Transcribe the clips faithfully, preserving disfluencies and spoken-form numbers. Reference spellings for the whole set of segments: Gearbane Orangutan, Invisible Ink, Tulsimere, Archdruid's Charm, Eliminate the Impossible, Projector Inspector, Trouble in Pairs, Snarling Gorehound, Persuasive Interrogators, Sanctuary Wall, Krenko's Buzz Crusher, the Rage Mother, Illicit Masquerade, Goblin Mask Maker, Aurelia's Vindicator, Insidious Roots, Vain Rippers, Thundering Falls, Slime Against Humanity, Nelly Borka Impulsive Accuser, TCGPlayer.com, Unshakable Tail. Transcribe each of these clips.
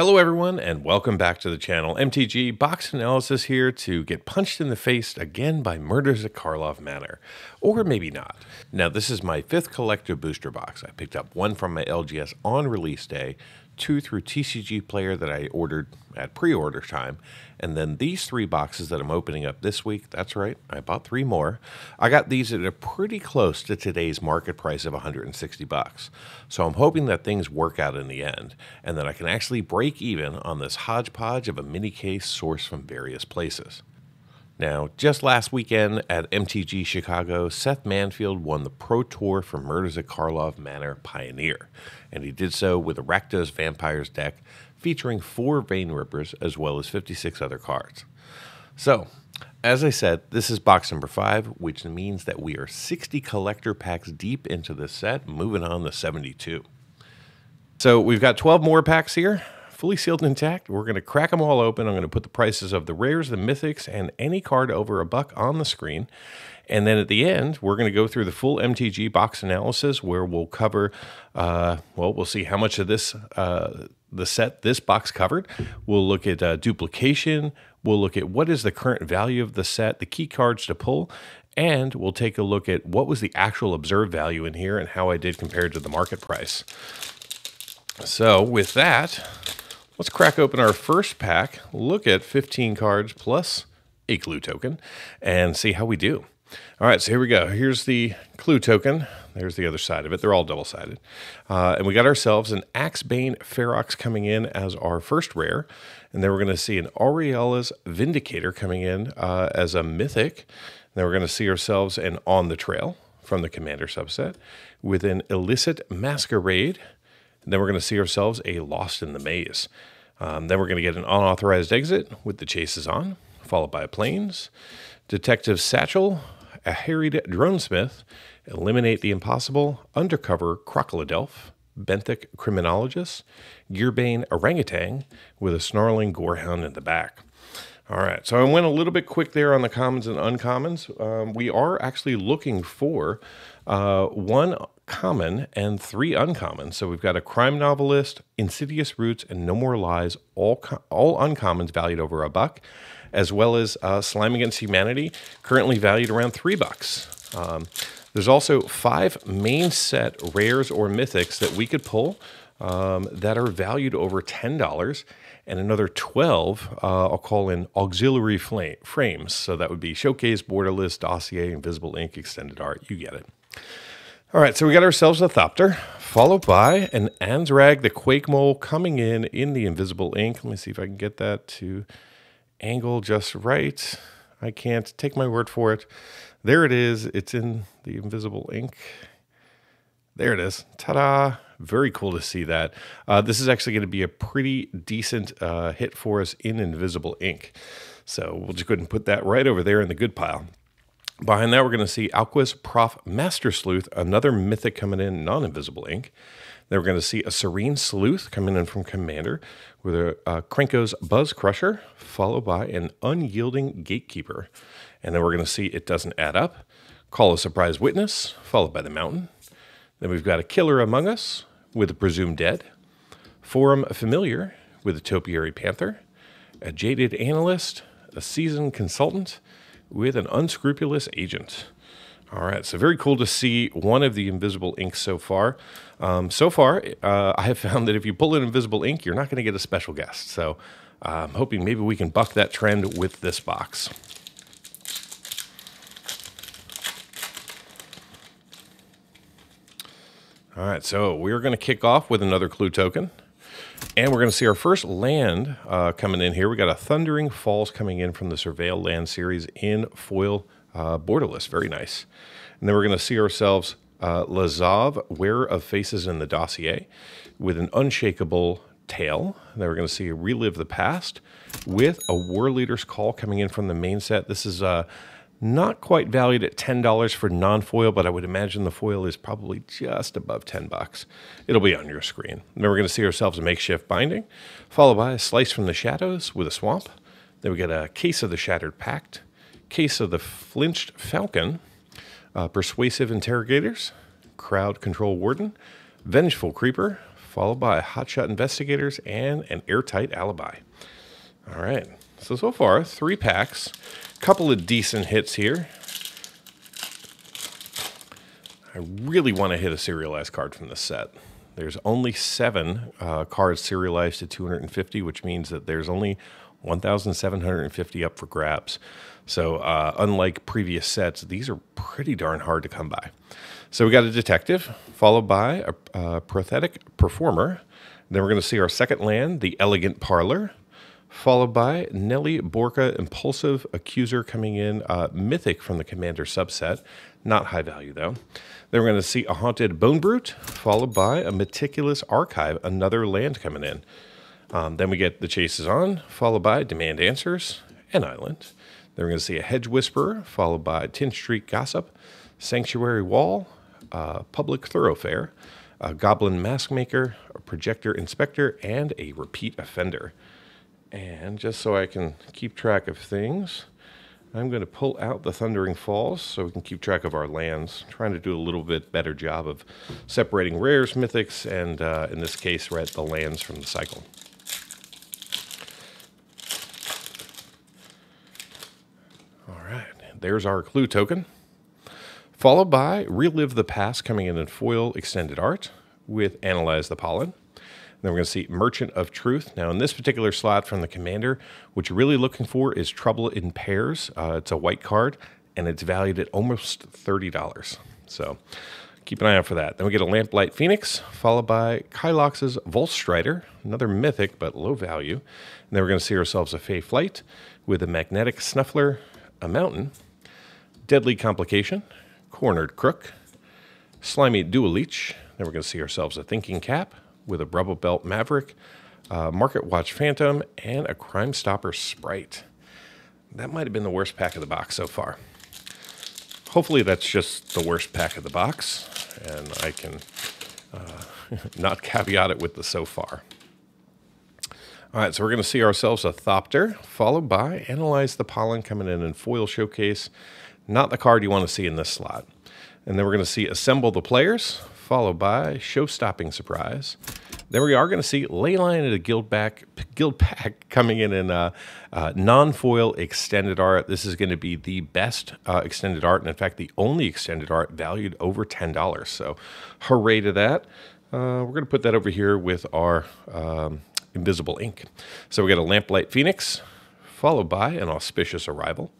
Hello everyone and welcome back to the channel. M T G Box Analysis here to get punched in the face again by Murders at Karlov Manor. Or maybe not. Now this is my fifth collector booster box. I picked up one from my L G S on release day, two through T C G Player that I ordered at pre-order time, and then these three boxes that I'm opening up this week. That's right, I bought three more. I got these at a pretty close to today's market price of one hundred sixty bucks. So I'm hoping that things work out in the end, and that I can actually break even on this hodgepodge of a mini case sourced from various places. Now, just last weekend at M T G Chicago, Seth Manfield won the Pro Tour for Murders at Karlov Manor Pioneer, and he did so with a Rectos Vampires deck featuring four Vain Rippers as well as fifty-six other cards. So, as I said, this is box number five, which means that we are sixty collector packs deep into this set, moving on to seventy-two. So we've got twelve more packs here. Fully sealed and intact. We're going to crack them all open. I'm going to put the prices of the rares, the mythics, and any card over a buck on the screen. And then at the end, we're going to go through the full M T G box analysis where we'll cover, uh, well, we'll see how much of this, uh, the set this box covered. We'll look at uh, duplication. We'll look at what is the current value of the set, the key cards to pull, and we'll take a look at what was the actual observed value in here and how I did compared to the market price. So with that, let's crack open our first pack, look at fifteen cards plus a clue token, and see how we do. All right, so here we go. Here's the clue token. There's the other side of it. They're all double-sided. Uh, and we got ourselves an Axebane Ferox coming in as our first rare. And then we're going to see an Aurelia's Vindicator coming in uh, as a mythic. And then we're going to see ourselves an On the Trail from the Commander subset with an Illicit Masquerade. And then we're going to see ourselves a Lost in the Maze. Um, then we're going to get an Unauthorized Exit with the Chases On, followed by Planes, Detective Satchel, a Harried Drone Smith, Eliminate the Impossible, Undercover Crocola Delph, Benthic Criminologist, Gearbane Orangutan with a Snarling Gorehound in the back. All right, so I went a little bit quick there on the commons and uncommons. Um, we are actually looking for uh, one common and three uncommons. So we've got a Crime Novelist, Insidious Roots, and No More Lies, all all uncommons valued over a buck, as well as uh, Slime Against Humanity, currently valued around three bucks. Um, there's also five main set rares or mythics that we could pull um, that are valued over ten dollars, and another twelve uh, I'll call in auxiliary flame, frames. So that would be Showcase, Borderless, Dossier, Invisible Ink, Extended Art. You get it. All right, so we got ourselves a Thopter, followed by an Anzrag the Quake Mole coming in in the Invisible Ink. Let me see if I can get that to angle just right. I can't, take my word for it. There it is. It's in the Invisible Ink. There it is. Ta-da. Very cool to see that. Uh, this is actually going to be a pretty decent uh, hit for us in Invisible Ink. So we'll just go ahead and put that right over there in the good pile. Behind that, we're going to see Alquist Prof Master Sleuth, another mythic coming in, non-invisible ink. Then we're going to see a Serene Sleuth coming in from Commander with a uh, Krenko's Buzz Crusher, followed by an Unyielding Gatekeeper. And then we're going to see It Doesn't Add Up, Call a Surprise Witness, followed by the Mountain. Then we've got a Killer Among Us with a Presumed Dead, Forum Familiar with a Topiary Panther, a Jaded Analyst, a Seasoned Consultant, with an Unscrupulous Agent. All right, so very cool to see one of the Invisible Inks so far. Um, so far, uh, I have found that if you pull an Invisible Ink, you're not going to get a special guest. So uh, I'm hoping maybe we can buck that trend with this box. All right, so we're going to kick off with another clue token. And we're going to see our first land uh, coming in here. We got a Thundering Falls coming in from the Surveil land series in foil uh, borderless. Very nice. And then we're going to see ourselves uh, Lazav, Wearer of Faces in the Dossier, with an Unshakable Tail. And then we're going to see Relive the Past with a Warleader's Call coming in from the main set. This is uh, not quite valued at ten dollars for non-foil, but I would imagine the foil is probably just above ten bucks. It'll be on your screen. Then we're going to see ourselves a Makeshift Binding, followed by a Slice from the Shadows with a Swamp. Then we get a Case of the Shattered Pact, Case of the Flinched Falcon, uh, Persuasive Interrogators, Crowd Control Warden, Vengeful Creeper, followed by Hotshot Investigators and an Airtight Alibi. All right. So, so far, three packs. Couple of decent hits here. I really want to hit a serialized card from this set. There's only seven uh, cards serialized to two hundred fifty, which means that there's only one thousand seven hundred fifty up for grabs. So uh, unlike previous sets, these are pretty darn hard to come by. So we got a detective, followed by a, a Prothetic Performer. Then we're going to see our second land, the Elegant Parlor, followed by Nelly Borka, Impulsive Accuser, coming in uh, Mythic from the Commander subset. Not high value, though. Then we're going to see a Haunted Bone Brute, followed by a Meticulous Archive, another land coming in. Um, then we get the Chases On, followed by Demand Answers, an island. Then we're going to see a Hedge Whisperer, followed by Tin Street Gossip, Sanctuary Wall, uh, Public Thoroughfare, a Goblin Mask Maker, a Projector Inspector, and a Repeat Offender. And just so I can keep track of things, I'm going to pull out the Thundering Falls so we can keep track of our lands. I'm trying to do a little bit better job of separating rares, mythics, and uh, in this case, right, the lands from the cycle. All right, there's our clue token, followed by Relive the Past coming in in foil extended art with Analyze the Pollen. Then we're going to see Merchant of Truth. Now, in this particular slot from the Commander, what you're really looking for is Trouble in Pairs. Uh, it's a white card, and it's valued at almost thirty dollars. So keep an eye out for that. Then we get a Lamplight Phoenix, followed by Kylox's Volstrider, another mythic but low value. And then we're going to see ourselves a Fey Flight with a Magnetic Snuffler, a Mountain, Deadly Complication, Cornered Crook, Slimy Dual Leech. Then we're going to see ourselves a Thinking Cap with a Rubble Belt Maverick, uh, Market Watch Phantom, and a Crime Stopper Sprite. That might have been the worst pack of the box so far. Hopefully that's just the worst pack of the box, and I can uh, not caveat it with the so far. All right, so we're going to see ourselves a Thopter, followed by Analyze the Pollen coming in in foil showcase. Not the card you want to see in this slot. And then we're going to see Assemble the Players, followed by Show-Stopping Surprise. Then we are going to see Leyline and a Guild Pack, Guild Pack coming in in uh, uh, non-foil extended art. This is going to be the best uh, extended art, and in fact, the only extended art valued over ten dollars. So hooray to that. Uh, we're going to put that over here with our um, invisible ink. So we got a Lamplight Phoenix, followed by an Auspicious Arrival,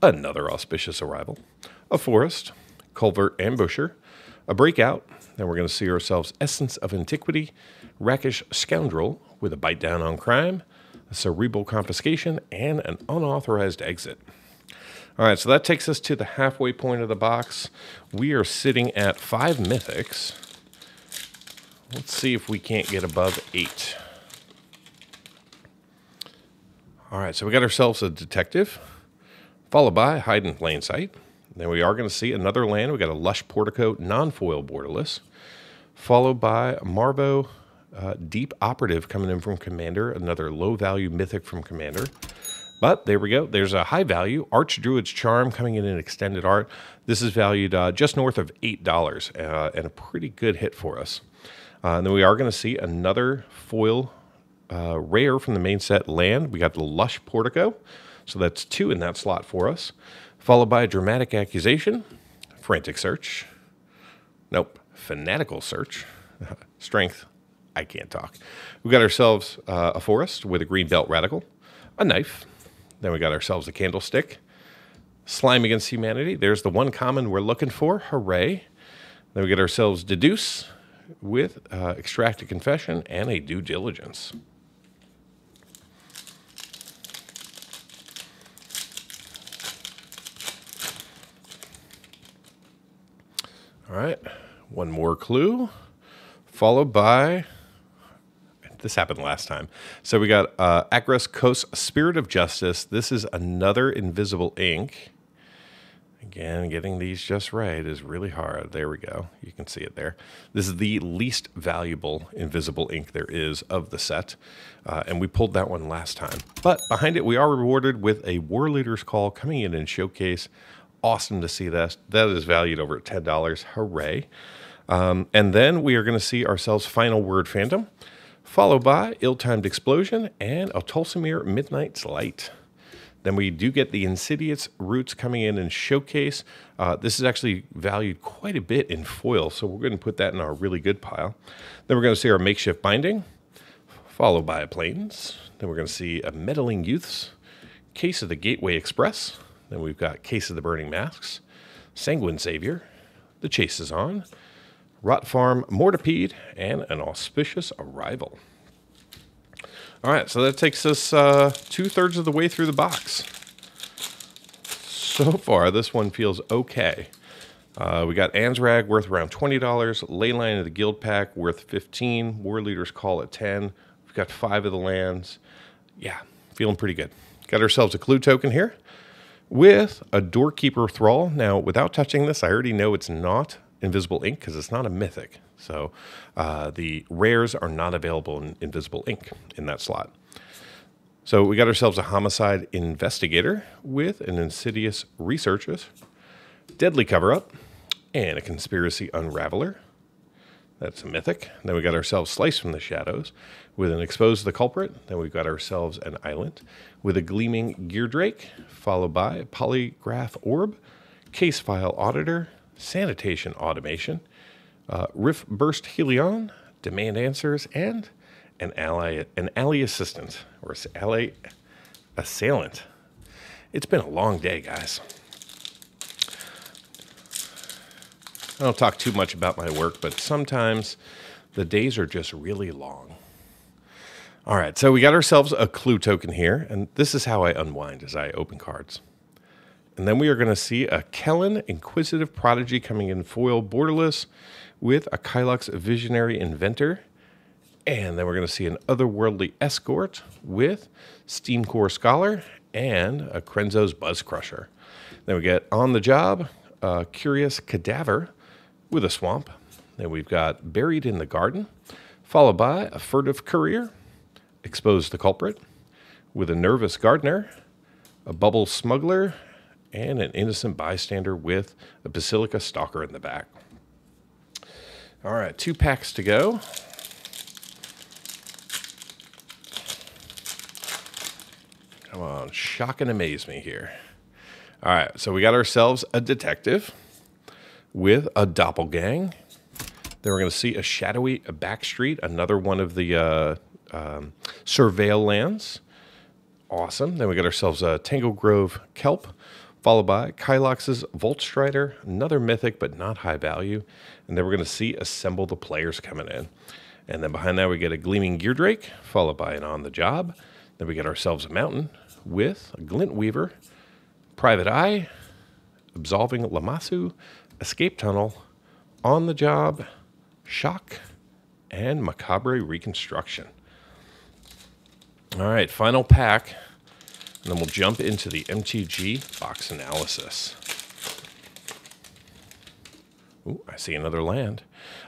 another Auspicious Arrival, a Forest, Culvert Ambusher, a Breakout. Then we're going to see ourselves Essence of Antiquity, Rackish Scoundrel with a Bite Down on Crime, a Cerebral Confiscation, and an Unauthorized Exit. All right, so that takes us to the halfway point of the box. We are sitting at five mythics. Let's see if we can't get above eight. All right, so we got ourselves a Detective, followed by Hide in Plain Sight. Then we are going to see another land. We got a Lush Portico, non-foil borderless, followed by Marvo, uh, Deep Operative coming in from Commander, another low-value mythic from Commander. But there we go. There's a high-value Archdruid's Charm coming in in extended art. This is valued uh, just north of eight dollars uh, and a pretty good hit for us. Uh, and then we are going to see another foil uh, rare from the main set land. We got the Lush Portico, so that's two in that slot for us, followed by Dramatic Accusation, Frantic Search, nope, Fanatical Search, Strength, I can't talk. We got ourselves uh, a Forest with a Green Belt Radical, a Knife, then we got ourselves a Candlestick, Slime Against Humanity, there's the one common we're looking for, hooray. Then we get ourselves Deduce with uh, Extract a Confession and a Due Diligence. All right, one more clue, followed by, this happened last time. So we got uh, Akras Kos, Spirit of Justice. This is another invisible ink. Again, getting these just right is really hard. There we go. You can see it there. This is the least valuable invisible ink there is of the set, uh, and we pulled that one last time. But behind it, we are rewarded with a Warleader's Call coming in in Showcase. Awesome to see that. That is valued over ten dollars. Hooray. Um, and then we are going to see ourselves Final Word Fandom, followed by Ill-Timed Explosion and a Tulsimere Midnight's Light. Then we do get the Insidious Roots coming in and Showcase. Uh, this is actually valued quite a bit in foil, so we're going to put that in our really good pile. Then we're going to see our Makeshift Binding, followed by a Plains. Then we're going to see a Meddling Youths, Case of the Gateway Express. Then we've got Case of the Burning Masks, Sanguine Savior, The Chase is On, Rot Farm Mortipede, and an Auspicious Arrival. All right, so that takes us uh, two-thirds of the way through the box. So far, this one feels okay. Uh, we got Anzrag worth around twenty dollars, Leyline of the Guild Pack worth fifteen dollars, Warleader's Call at ten dollars. We've got five of the lands. Yeah, feeling pretty good. Got ourselves a clue token here with a Doorkeeper Thrall. Now, without touching this, I already know it's not Invisible Ink because it's not a mythic. So uh, the rares are not available in Invisible Ink in that slot. So we got ourselves a Homicide Investigator with an Insidious Researchers, Deadly Cover-Up, and a Conspiracy Unraveler. That's a mythic. Then we got ourselves Slice from the Shadows with an Expose the Culprit. Then we've got ourselves an Island with a Gleaming Geardrake, followed by Polygraph Orb, Case File Auditor, Sanitation Automation, uh, Rift Burst Helion, Demand Answers, and an ally, an ally assistant, or ally assailant. It's been a long day, guys. I don't talk too much about my work, but sometimes the days are just really long. All right, so we got ourselves a clue token here, and this is how I unwind as I open cards. And then we are going to see a Kellen Inquisitive Prodigy coming in foil borderless with a Kylux Visionary Inventor. And then we're going to see an Otherworldly Escort with Steam Core Scholar and a Krenzo's Buzz Crusher. Then we get On the Job, a Curious Cadaver with a Swamp. Then we've got Buried in the Garden, followed by a Furtive Courier, Expose the Culprit with a Nervous Gardener, a Bubble Smuggler, and an Innocent Bystander with a Basilica Stalker in the back. All right, two packs to go. Come on, shock and amaze me here. All right, so we got ourselves a Detective with a Doppelgang. Then we're going to see a Shadowy Backstreet, another one of the uh, um, Surveil lands. Awesome. Then we got ourselves a Tangle Grove Kelp, followed by Kylox's Voltstrider, another mythic but not high value. And then we're going to see Assemble the Players coming in. And then behind that we get a Gleaming Geardrake, followed by an On the Job. Then we get ourselves a Mountain with a Glint Weaver, Private Eye, Absolving Lamassu, Escape Tunnel, On the Job, Shock, and Macabre Reconstruction. All right, final pack. And then we'll jump into the M T G box analysis. Ooh, I see another land.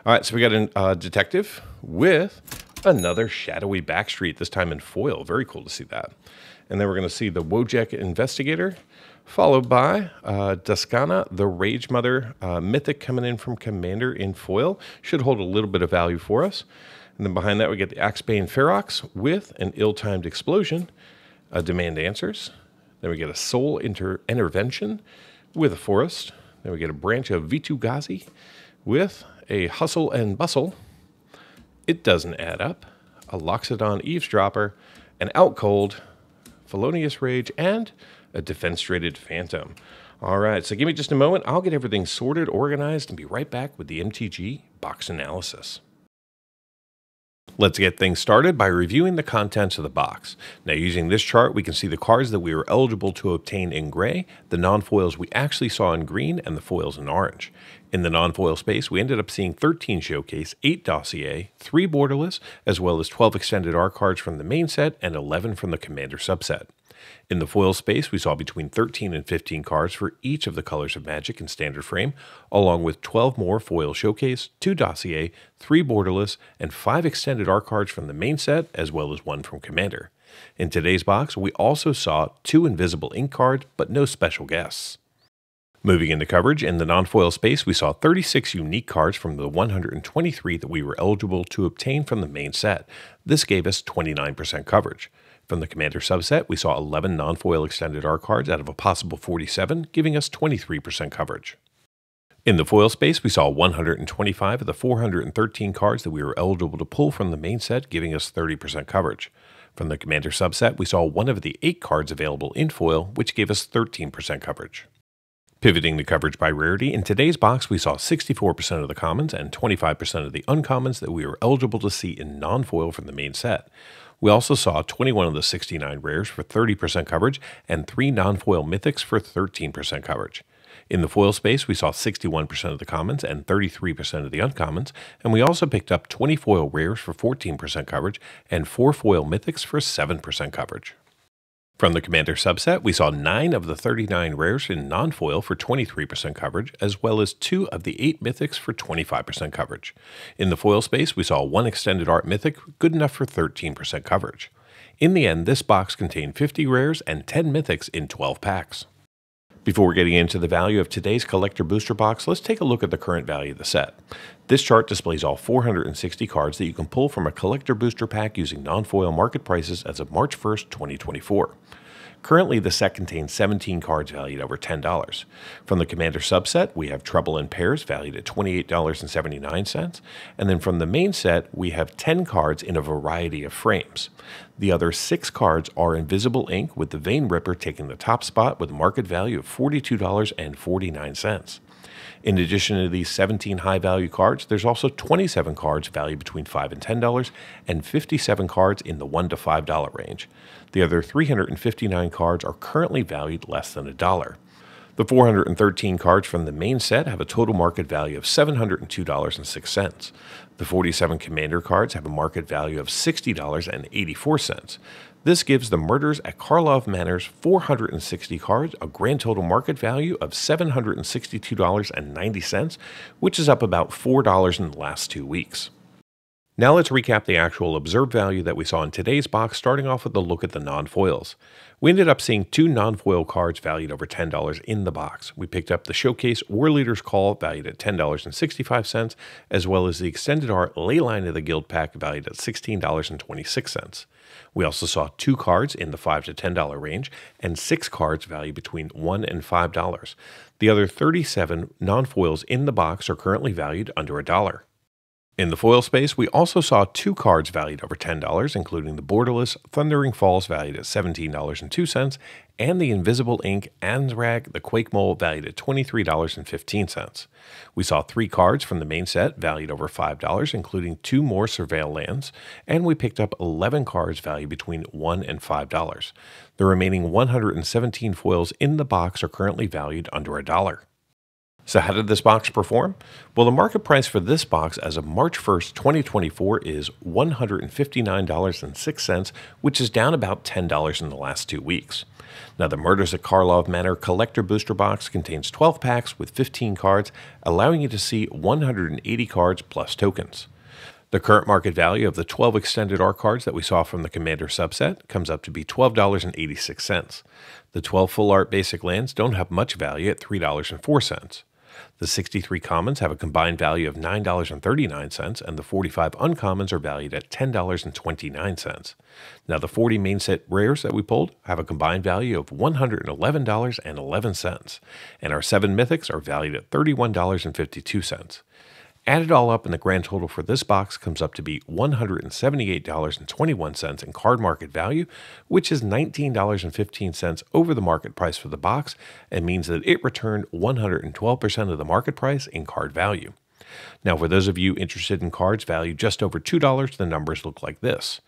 All right, so we got a uh, Detective with another Shadowy Backstreet, this time in foil. Very cool to see that. And then we're going to see the Wojek Investigator, followed by uh, Daskana, the Rage Mother uh, Mythic coming in from Commander in foil. Should hold a little bit of value for us. And then behind that, we get the Axebane Ferox with an Ill-Timed Explosion, a Demand Answers. Then we get a Soul inter Intervention with a Forest. Then we get a Branch of Vitu Ghazi with a Hustle and Bustle, It Doesn't Add Up, a Loxodon Eavesdropper, an Outcold, Felonious Rage, and a Defense-Rated Phantom. All right, so give me just a moment. I'll get everything sorted, organized, and be right back with the M T G box analysis. Let's get things started by reviewing the contents of the box. Now, using this chart, we can see the cards that we were eligible to obtain in gray, the non-foils we actually saw in green, and the foils in orange. In the non-foil space, we ended up seeing thirteen Showcase, eight Dossier, three Borderless, as well as twelve Extended R cards from the main set and eleven from the Commander subset. In the foil space, we saw between thirteen and fifteen cards for each of the colors of Magic and Standard Frame, along with twelve more foil Showcase, two Dossier, three Borderless, and five Extended R cards from the main set, as well as one from Commander. In today's box, we also saw two Invisible Ink cards, but no special guests. Moving into coverage, in the non-foil space, we saw thirty-six unique cards from the one hundred twenty-three that we were eligible to obtain from the main set. This gave us twenty-nine percent coverage. From the Commander subset, we saw eleven non-foil extended art cards out of a possible forty-seven, giving us twenty-three percent coverage. In the foil space, we saw one hundred twenty-five of the four hundred thirteen cards that we were eligible to pull from the main set, giving us thirty percent coverage. From the Commander subset, we saw one of the eight cards available in foil, which gave us thirteen percent coverage. Pivoting the coverage by rarity, in today's box we saw sixty-four percent of the commons and twenty-five percent of the uncommons that we were eligible to see in non-foil from the main set. We also saw twenty-one of the sixty-nine rares for thirty percent coverage and three non-foil mythics for thirteen percent coverage. In the foil space we saw sixty-one percent of the commons and thirty-three percent of the uncommons, and we also picked up twenty foil rares for fourteen percent coverage and four foil mythics for seven percent coverage. From the Commander subset, we saw nine of the thirty-nine rares in non-foil for twenty-three percent coverage, as well as two of the eight mythics for twenty-five percent coverage. In the foil space, we saw one extended art mythic, good enough for thirteen percent coverage. In the end, this box contained fifty rares and ten mythics in twelve packs. Before getting into the value of today's collector booster box, let's take a look at the current value of the set. This chart displays all four hundred sixty cards that you can pull from a collector booster pack using non-foil market prices as of March first, twenty twenty-four. Currently, the set contains seventeen cards valued over ten dollars. From the Commander subset, we have Trouble in Pairs valued at twenty-eight dollars and seventy-nine cents, and then from the main set, we have ten cards in a variety of frames. The other six cards are Invisible Ink, with the Vain Ripper taking the top spot with a market value of forty-two dollars and forty-nine cents. In addition to these seventeen high-value cards, there's also twenty-seven cards valued between five dollars and ten dollars and fifty-seven cards in the one dollar to five dollars range. The other three hundred fifty-nine cards are currently valued less than a dollar. The four hundred thirteen cards from the main set have a total market value of seven hundred two dollars and six cents. The forty-seven Commander cards have a market value of sixty dollars and eighty-four cents. This gives the Murders at Karlov Manor's four hundred sixty cards a grand total market value of seven hundred sixty-two dollars and ninety cents, which is up about four dollars in the last two weeks. Now let's recap the actual observed value that we saw in today's box, starting off with a look at the non-foils. We ended up seeing two non-foil cards valued over ten dollars in the box. We picked up the Showcase Warleader's Call valued at ten dollars and sixty-five cents, as well as the Extended Art Leyline of the Guild pack valued at sixteen dollars and twenty-six cents. We also saw two cards in the five to ten dollars range and six cards valued between one dollar and five dollars. The other thirty-seven non-foils in the box are currently valued under a dollar. In the foil space, we also saw two cards valued over ten dollars, including the borderless Thundering Falls valued at seventeen dollars and two cents and the Invisible Ink Anzrag the Quake Mole valued at twenty-three dollars and fifteen cents. We saw three cards from the main set valued over five dollars, including two more Surveil lands, and we picked up eleven cards valued between one dollar and five dollars. The remaining one hundred seventeen foils in the box are currently valued under a dollar. So how did this box perform? Well, the market price for this box as of March first, twenty twenty-four is one hundred fifty-nine dollars and six cents, which is down about ten dollars in the last two weeks. Now, the Murders at Karlov Manor Collector Booster Box contains twelve packs with fifteen cards, allowing you to see one hundred eighty cards plus tokens. The current market value of the twelve extended art cards that we saw from the Commander subset comes up to be twelve dollars and eighty-six cents. The twelve full art basic lands don't have much value at three dollars and four cents. The sixty-three commons have a combined value of nine dollars and thirty-nine cents, and the forty-five uncommons are valued at ten dollars and twenty-nine cents. Now, the forty main set rares that we pulled have a combined value of one hundred eleven dollars and eleven cents, and our seven mythics are valued at thirty-one dollars and fifty-two cents. Added all up, and the grand total for this box comes up to be one hundred seventy-eight dollars and twenty-one cents in card market value, which is nineteen dollars and fifteen cents over the market price for the box, and means that it returned one hundred twelve percent of the market price in card value. Now, for those of you interested in cards valued just over two dollars, the numbers look like this.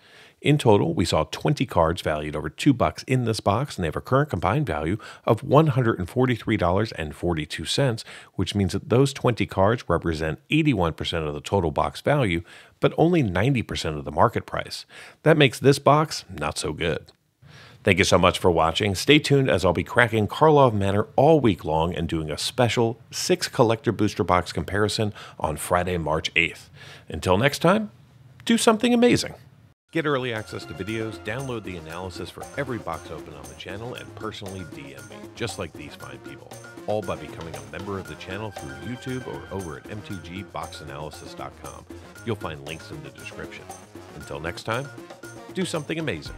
In total, we saw twenty cards valued over two bucks in this box, and they have a current combined value of one hundred forty-three dollars and forty-two cents, which means that those twenty cards represent eighty-one percent of the total box value, but only ninety percent of the market price. That makes this box not so good. Thank you so much for watching. Stay tuned, as I'll be cracking Karlov Manor all week long and doing a special six collector booster box comparison on Friday, March eighth. Until next time, do something amazing. Get early access to videos, download the analysis for every box open on the channel, and personally D M me, just like these fine people, all by becoming a member of the channel through YouTube or over at m t g box analysis dot com. You'll find links in the description. Until next time, do something amazing.